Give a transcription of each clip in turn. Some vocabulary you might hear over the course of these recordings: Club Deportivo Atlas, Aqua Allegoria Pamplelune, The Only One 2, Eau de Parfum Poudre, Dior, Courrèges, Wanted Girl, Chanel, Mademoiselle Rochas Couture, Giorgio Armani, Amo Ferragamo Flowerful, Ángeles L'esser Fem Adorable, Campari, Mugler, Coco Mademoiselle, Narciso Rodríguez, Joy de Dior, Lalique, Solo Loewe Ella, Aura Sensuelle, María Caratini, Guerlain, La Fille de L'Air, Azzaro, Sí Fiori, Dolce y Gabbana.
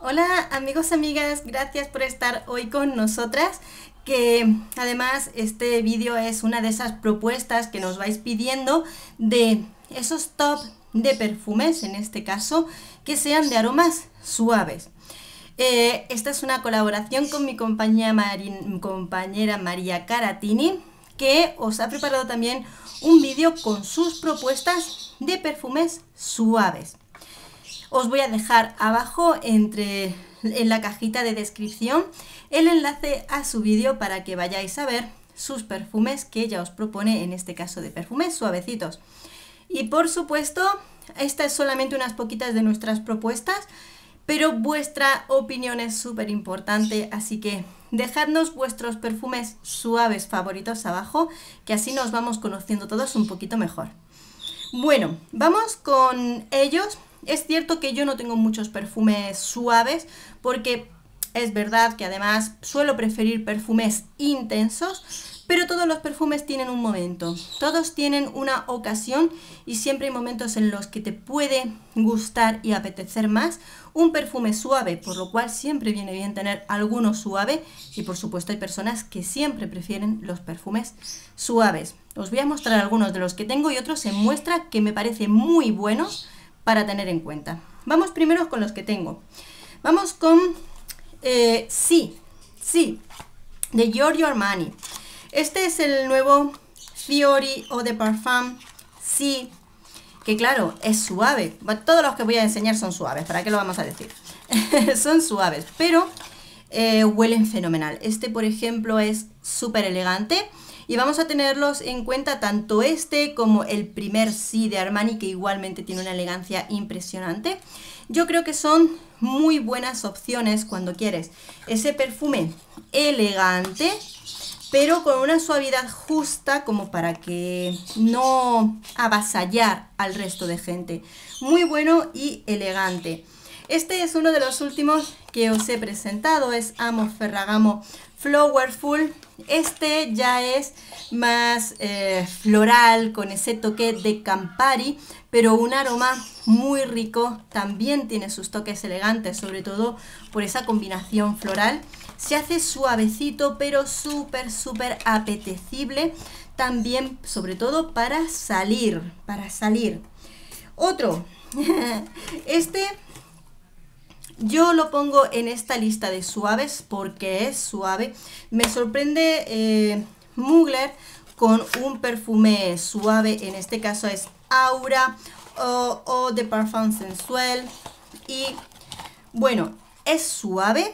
Hola amigos, amigas, gracias por estar hoy con nosotras, que además este vídeo es una de esas propuestas que nos vais pidiendo de esos top de perfumes, en este caso, que sean de aromas suaves. Esta es una colaboración con mi compañera María Caratini, que os ha preparado también un vídeo con sus propuestas de perfumes suaves. Os voy a dejar abajo en la cajita de descripción el enlace a su vídeo para que vayáis a ver sus perfumes que ella os propone, en este caso de perfumes suavecitos. Y por supuesto, esta es solamente unas poquitas de nuestras propuestas, pero vuestra opinión es súper importante, así que dejadnos vuestros perfumes suaves favoritos abajo, que así nos vamos conociendo todos un poquito mejor. Bueno, vamos con ellos. Es cierto que yo no tengo muchos perfumes suaves porque es verdad que además suelo preferir perfumes intensos, pero todos los perfumes tienen un momento, todos tienen una ocasión y siempre hay momentos en los que te puede gustar y apetecer más un perfume suave, por lo cual siempre viene bien tener alguno suave y por supuesto hay personas que siempre prefieren los perfumes suaves. Os voy a mostrar algunos de los que tengo y otros en muestra que me parecen muy buenos para tener en cuenta. Vamos primero con los que tengo. Vamos con Sì, de Giorgio Armani. Este es el nuevo Fiori Eau de Parfum Sì, que claro, es suave. Todos los que voy a enseñar son suaves, ¿para qué lo vamos a decir? Son suaves, pero huelen fenomenal. Este, por ejemplo, es súper elegante. Y vamos a tenerlos en cuenta tanto este como el primer Sì de Armani, que igualmente tiene una elegancia impresionante. Yo creo que son muy buenas opciones cuando quieres ese perfume elegante, pero con una suavidad justa como para que no avasallar al resto de gente. Muy bueno y elegante. Este es uno de los últimos que os he presentado, es Amo Ferragamo Flowerful. Este ya es más floral, con ese toque de Campari, pero un aroma muy rico. También tiene sus toques elegantes, sobre todo por esa combinación floral. Se hace suavecito, pero súper apetecible. También, sobre todo, para salir, Otro, este... yo lo pongo en esta lista de suaves porque es suave. Me sorprende Mugler con un perfume suave, en este caso es Aura o Eau de Parfum Sensuelle. Y bueno, es suave.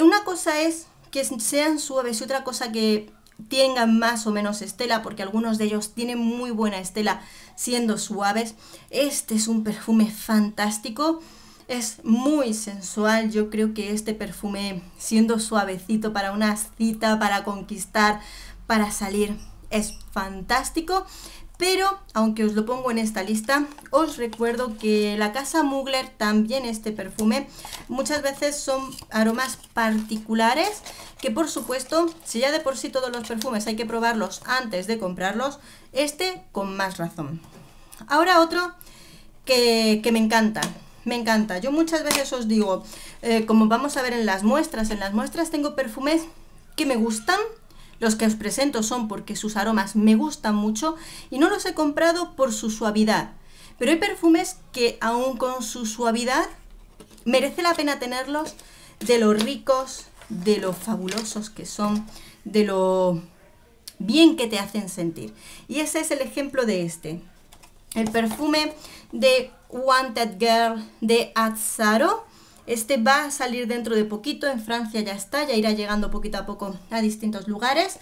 Una cosa es que sean suaves y otra cosa que tengan más o menos estela, porque algunos de ellos tienen muy buena estela siendo suaves. Este es un perfume fantástico. Es muy sensual. Yo creo que este perfume, siendo suavecito para una cita, para conquistar, para salir, es fantástico. Pero, aunque os lo pongo en esta lista, os recuerdo que la casa Mugler también este perfume, muchas veces son aromas particulares que, por supuesto, si ya de por sí todos los perfumes hay que probarlos antes de comprarlos, este con más razón. Ahora otro que me encanta. Me encanta. Yo muchas veces os digo, como vamos a ver en las muestras tengo perfumes que me gustan, los que os presento son porque sus aromas me gustan mucho y no los he comprado por su suavidad, pero hay perfumes que aún con su suavidad merece la pena tenerlos, de lo ricos, de lo fabulosos que son, de lo bien que te hacen sentir. Y ese es el ejemplo de este, el perfume de Wanted Girl de Azzaro. Este va a salir dentro de poquito, en Francia ya está, ya irá llegando poquito a poco a distintos lugares.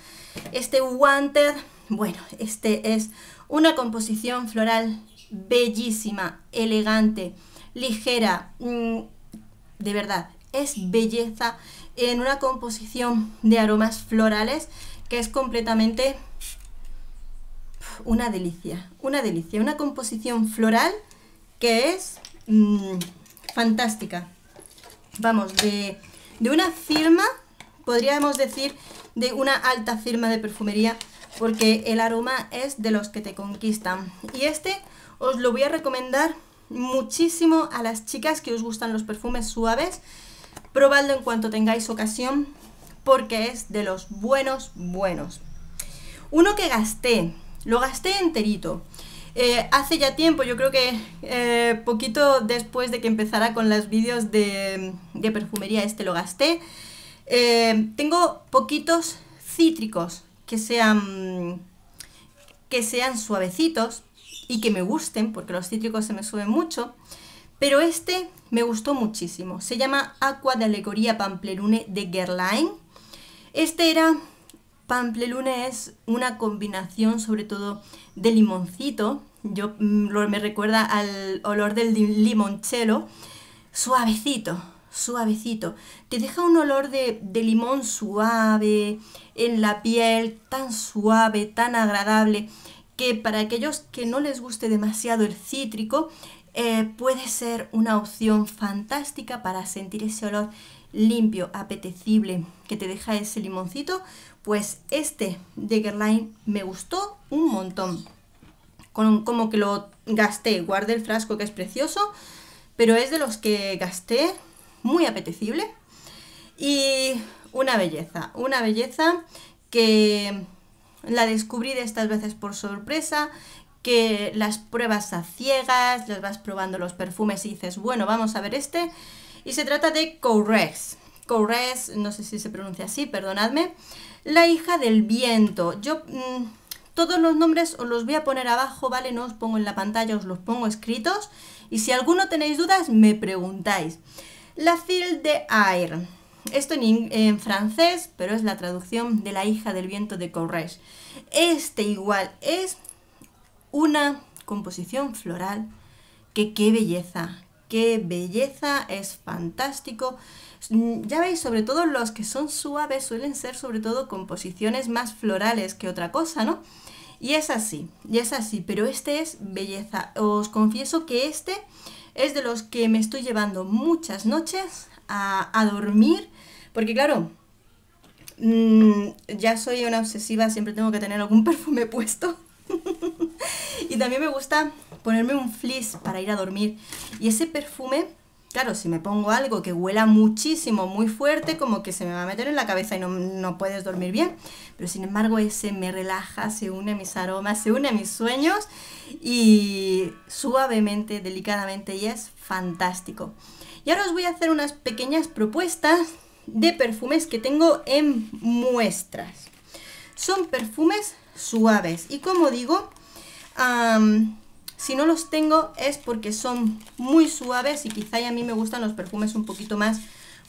Este Wanted, bueno, este es una composición floral bellísima, elegante, ligera, de verdad, es belleza en una composición de aromas florales que es completamente una delicia, una composición floral que es fantástica. Vamos, de una firma, podríamos decir, de una alta firma de perfumería, porque el aroma es de los que te conquistan. Y este os lo voy a recomendar muchísimo a las chicas que os gustan los perfumes suaves. Probadlo en cuanto tengáis ocasión, porque es de los buenos, buenos. Uno que gasté, lo gasté enterito. Hace ya tiempo, yo creo que poquito después de que empezara con los vídeos de perfumería, este lo gasté. Tengo poquitos cítricos que sean suavecitos y que me gusten, porque los cítricos se me suben mucho, pero este me gustó muchísimo. Se llama Aqua Allegoria Pamplelune de Guerlain. Este era... Pamplelune es una combinación sobre todo de limoncito, me recuerda al olor del limoncello, suavecito, suavecito, te deja un olor de limón suave en la piel, tan suave, tan agradable, que para aquellos que no les guste demasiado el cítrico, puede ser una opción fantástica para sentir ese olor limpio, apetecible, que te deja ese limoncito. Pues este de Guerlain me gustó un montón, como que lo gasté, guardé el frasco que es precioso, pero es de los que gasté, muy apetecible y una belleza que la descubrí de estas veces por sorpresa, que las pruebas a ciegas, las vas probando los perfumes y dices, bueno, vamos a ver este. Y se trata de Courrèges. Courrèges, no sé si se pronuncia así, perdonadme. La hija del viento. Yo todos los nombres os los voy a poner abajo, ¿vale? No os pongo en la pantalla, os los pongo escritos. Y si alguno tenéis dudas, me preguntáis. La Fille de L'Air. Esto en francés, pero es la traducción de La hija del viento de Courrèges. Este igual es una composición floral. Que qué belleza. ¡Qué belleza! Es fantástico. Ya veis, sobre todo los que son suaves suelen ser sobre todo composiciones más florales que otra cosa, ¿no? Y es así, pero este es belleza. Os confieso que este es de los que me estoy llevando muchas noches a dormir, porque claro, ya soy una obsesiva, siempre tengo que tener algún perfume puesto. Y también me gusta ponerme un fleece para ir a dormir. Y ese perfume, claro, si me pongo algo que huela muchísimo, muy fuerte, como que se me va a meter en la cabeza y no puedes dormir bien. Pero sin embargo ese me relaja, se une a mis aromas, se une a mis sueños. Y suavemente, delicadamente, y es fantástico. Y ahora os voy a hacer unas pequeñas propuestas de perfumes que tengo en muestras. Son perfumes suaves y, como digo, si no los tengo es porque son muy suaves y quizá a mí me gustan los perfumes un poquito más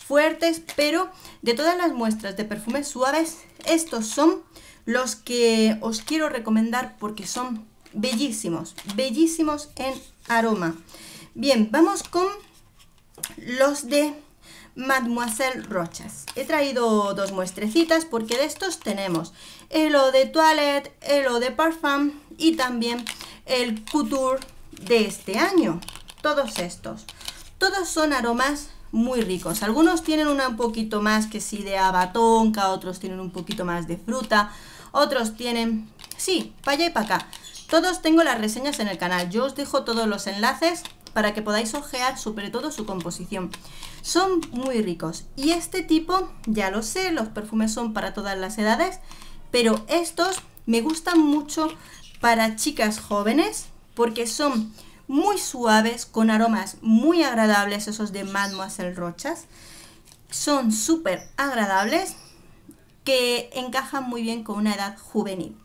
fuertes, pero de todas las muestras de perfumes suaves, estos son los que os quiero recomendar porque son bellísimos, bellísimos en aroma. Bien, vamos con los de Mademoiselle Rochas. He traído dos muestrecitas porque de estos tenemos el Eau de Toilette, el Eau de Parfum y también el Couture de este año. Todos estos, todos son aromas muy ricos. Algunos tienen un poquito más que sí de abatonca, otros tienen un poquito más de fruta, otros tienen, sí, para allá y para acá. Todos tengo las reseñas en el canal, yo os dejo todos los enlaces para que podáis ojear sobre todo su composición. Son muy ricos y este tipo, ya lo sé, los perfumes son para todas las edades, pero estos me gustan mucho para chicas jóvenes porque son muy suaves, con aromas muy agradables, esos de Mademoiselle Rochas. Son súper agradables, que encajan muy bien con una edad juvenil.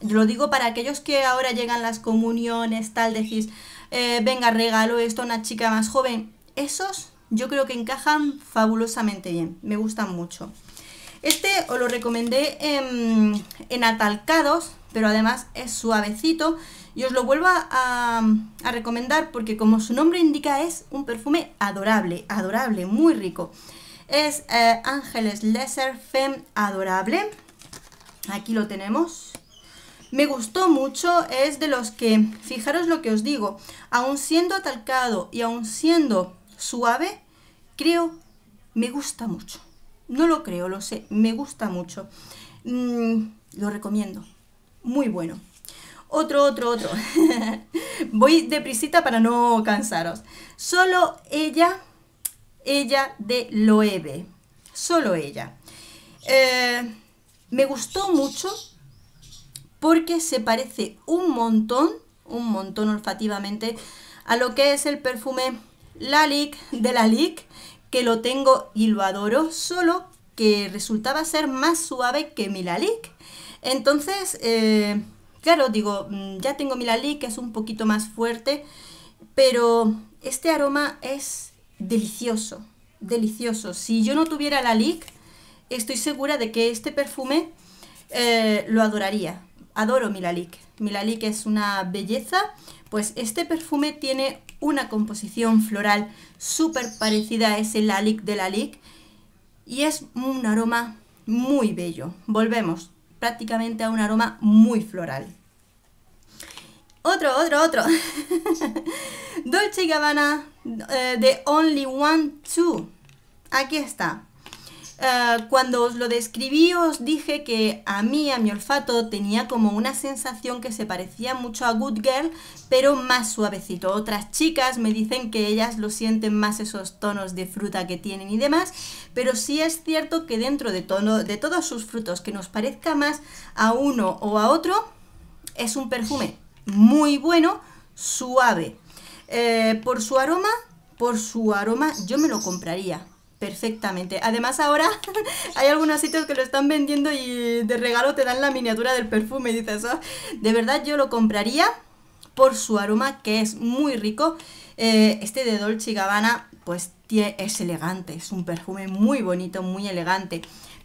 Yo lo digo para aquellos que ahora llegan las comuniones, tal, decís, venga, regalo esto a una chica más joven. Esos yo creo que encajan fabulosamente bien, me gustan mucho. Este os lo recomendé en atalcados, pero además es suavecito y os lo vuelvo a recomendar porque, como su nombre indica, es un perfume adorable, adorable, muy rico. Es Ángeles L'esser Fem Adorable. Aquí lo tenemos. Me gustó mucho, es de los que, fijaros lo que os digo, aun siendo atalcado y aun siendo suave, creo, me gusta mucho. No lo creo, lo sé, me gusta mucho. Lo recomiendo. Muy bueno. Otro. Voy deprisita para no cansaros. Solo Ella, Ella de Loewe. Solo Ella. Me gustó mucho porque se parece un montón olfativamente, a lo que es el perfume Lalique de Lalique, que lo tengo y lo adoro, solo que resultaba ser más suave que mi Lalique. Entonces, claro, digo, ya tengo mi Lalique, que es un poquito más fuerte, pero este aroma es delicioso, delicioso. Si yo no tuviera Lalique, estoy segura de que este perfume lo adoraría. Adoro mi Lalique. Mi Lalique es una belleza. Pues este perfume tiene una composición floral súper parecida a ese Lalique de Lalique y es un aroma muy bello. Volvemos prácticamente a un aroma muy floral. Otro. Dolce y Gabbana, The Only One 2. Aquí está. Cuando os lo describí os dije que a mí, a mi olfato, tenía como una sensación que se parecía mucho a Good Girl, pero más suavecito. Otras chicas me dicen que ellas lo sienten más esos tonos de fruta que tienen y demás, pero sí es cierto que dentro de todos sus frutos que nos parezca más a uno o a otro, es un perfume muy bueno, suave. Por su aroma yo me lo compraría perfectamente. Además ahora hay algunos sitios que lo están vendiendo y de regalo te dan la miniatura del perfume y dices, oh, de verdad yo lo compraría por su aroma, que es muy rico. Este de Dolce y Gabbana pues es elegante, es un perfume muy bonito, muy elegante,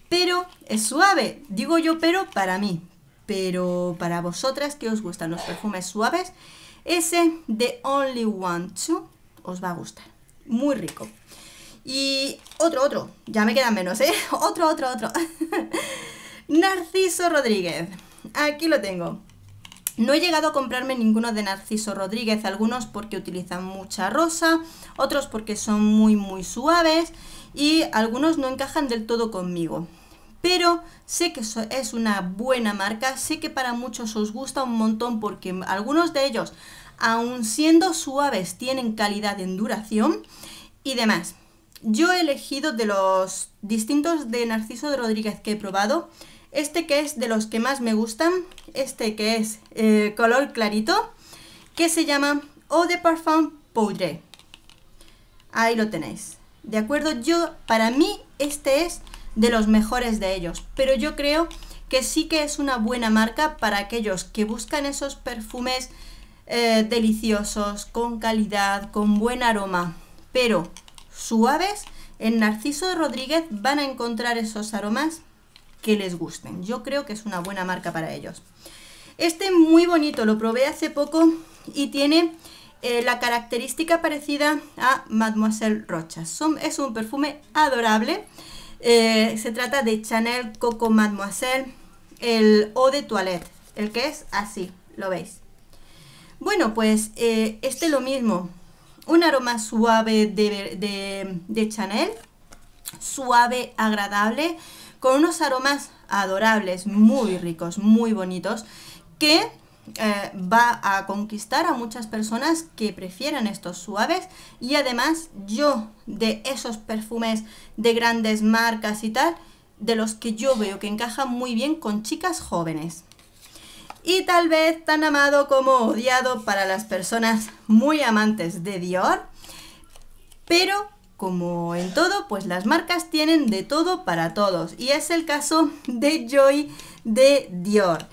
pero es suave, digo yo, pero para mí, pero para vosotras que os gustan los perfumes suaves, ese The Only One 2 os va a gustar, muy rico. Y otro, ya me quedan menos, ¿eh? Otro. Narciso Rodríguez, aquí lo tengo. No he llegado a comprarme ninguno de Narciso Rodríguez, algunos porque utilizan mucha rosa, otros porque son muy muy suaves y algunos no encajan del todo conmigo. Pero sé que es una buena marca, sé que para muchos os gusta un montón porque algunos de ellos, aun siendo suaves, tienen calidad en duración y demás. Yo he elegido de los distintos de Narciso Rodríguez que he probado, este que es de los que más me gustan, este que es color clarito, que se llama Eau de Parfum Poudre. Ahí lo tenéis, ¿de acuerdo? Yo, para mí, este es de los mejores de ellos, pero yo creo que sí que es una buena marca para aquellos que buscan esos perfumes deliciosos, con calidad, con buen aroma, pero suaves. En Narciso Rodríguez van a encontrar esos aromas que les gusten. Yo creo que es una buena marca para ellos. Este muy bonito, lo probé hace poco y tiene la característica parecida a Mademoiselle Rochas. Es un perfume adorable. Se trata de Chanel Coco Mademoiselle, el Eau de Toilette, el que es así, lo veis. Bueno, pues este lo mismo. Un aroma suave de Chanel, suave, agradable, con unos aromas adorables, muy ricos, muy bonitos, que va a conquistar a muchas personas que prefieran estos suaves. Y además yo, de esos perfumes de grandes marcas y tal, de los que yo veo que encajan muy bien con chicas jóvenes. Y tal vez tan amado como odiado para las personas muy amantes de Dior. Pero, como en todo, pues las marcas tienen de todo para todos. Y es el caso de Joy de Dior.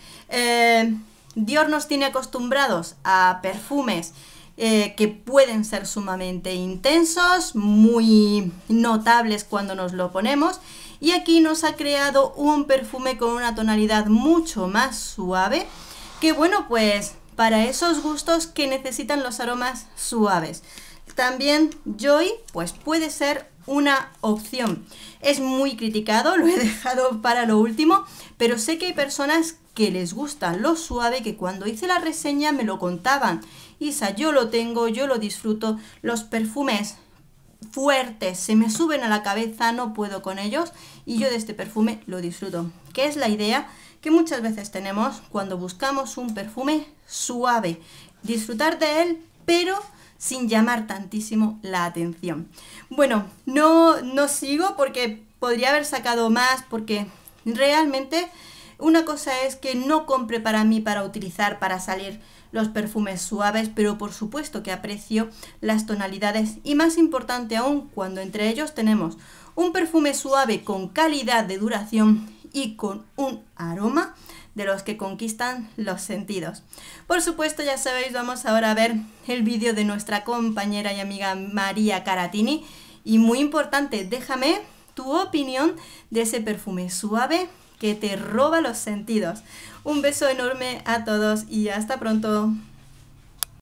Dior nos tiene acostumbrados a perfumes que pueden ser sumamente intensos, muy notables cuando nos lo ponemos. Y aquí nos ha creado un perfume con una tonalidad mucho más suave, que bueno, pues para esos gustos que necesitan los aromas suaves. También Joy pues puede ser una opción. Es muy criticado, lo he dejado para lo último, pero sé que hay personas que les gusta lo suave, que cuando hice la reseña me lo contaban. Isa, yo lo tengo, yo lo disfruto, los perfumes fuertes se me suben a la cabeza, no puedo con ellos, y yo de este perfume lo disfruto, que es la idea que muchas veces tenemos cuando buscamos un perfume suave, disfrutar de él, pero sin llamar tantísimo la atención. Bueno, no sigo porque podría haber sacado más, porque realmente una cosa es que no compre para mí, para utilizar, para salir, los perfumes suaves, pero por supuesto que aprecio las tonalidades, y más importante aún cuando entre ellos tenemos un perfume suave con calidad de duración y con un aroma de los que conquistan los sentidos. Por supuesto, ya sabéis, vamos ahora a ver el vídeo de nuestra compañera y amiga María Caratini, y muy importante, déjame tu opinión de ese perfume suave que te roba los sentidos. Un beso enorme a todos y hasta pronto.